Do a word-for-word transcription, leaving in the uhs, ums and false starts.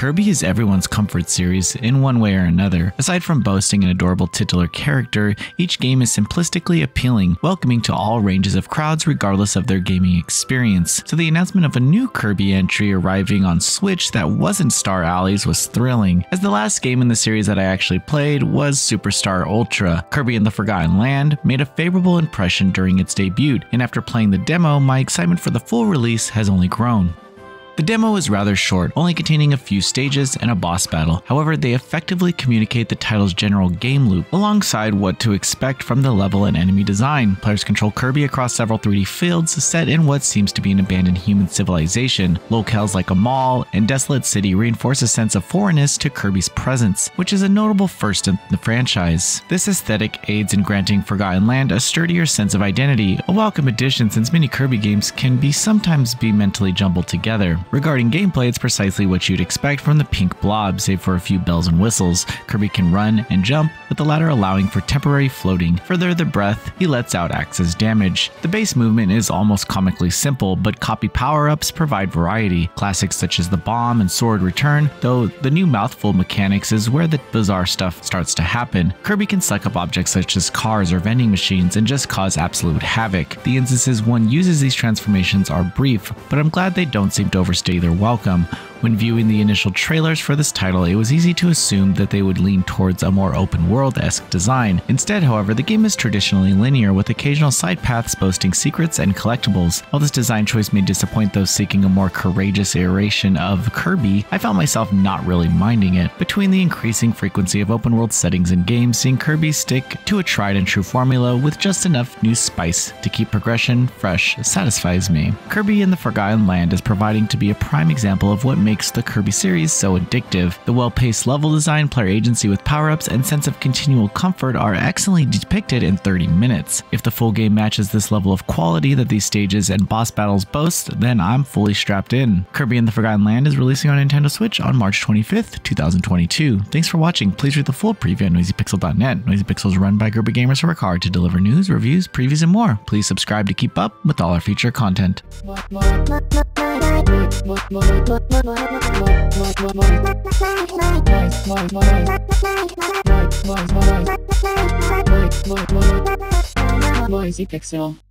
Kirby is everyone's comfort series in one way or another. Aside from boasting an adorable titular character, each game is simplistically appealing, welcoming to all ranges of crowds regardless of their gaming experience. So the announcement of a new Kirby entry arriving on Switch that wasn't Star Allies was thrilling, as the last game in the series that I actually played was Superstar Ultra. Kirby and the Forgotten Land made a favorable impression during its debut, and after playing the demo, my excitement for the full release has only grown. The demo is rather short, only containing a few stages and a boss battle. However, they effectively communicate the title's general game loop, alongside what to expect from the level and enemy design. Players control Kirby across several three D fields set in what seems to be an abandoned human civilization. Locales like a mall and desolate city reinforce a sense of foreignness to Kirby's presence, which is a notable first in the franchise. This aesthetic aids in granting Forgotten Land a sturdier sense of identity, a welcome addition since many Kirby games can be sometimes be mentally jumbled together. Regarding gameplay, it's precisely what you'd expect from the pink blob, save for a few bells and whistles. Kirby can run and jump, with the latter allowing for temporary floating. Further the breath he lets out acts as damage. The base movement is almost comically simple, but copy power-ups provide variety. Classics such as the bomb and sword return, though the new mouthful mechanics is where the bizarre stuff starts to happen. Kirby can suck up objects such as cars or vending machines and just cause absolute havoc. The instances one uses these transformations are brief, but I'm glad they don't seem to over stay their welcome. When viewing the initial trailers for this title, it was easy to assume that they would lean towards a more open world-esque design. Instead, however, the game is traditionally linear, with occasional side paths boasting secrets and collectibles. While this design choice may disappoint those seeking a more courageous iteration of Kirby, I found myself not really minding it. Between the increasing frequency of open world settings in games, seeing Kirby stick to a tried and true formula with just enough new spice to keep progression fresh satisfies me. Kirby and the Forgotten Land is providing to be a prime example of what makes the Kirby series so addictive. The well-paced level design, player agency with power-ups, and sense of continual comfort are excellently depicted in thirty minutes. If the full game matches this level of quality that these stages and boss battles boast, then I'm fully strapped in. Kirby and the Forgotten Land is releasing on Nintendo Switch on March twenty-fifth, two thousand twenty-two. Thanks for watching. Please read the full preview at noisy pixel dot net. NoisyPixel is run by Groovy Gamers who work hard to deliver news, reviews, previews, and more. Please subscribe to keep up with all our future content. More, more, more, more, more, more, more, more, more, more,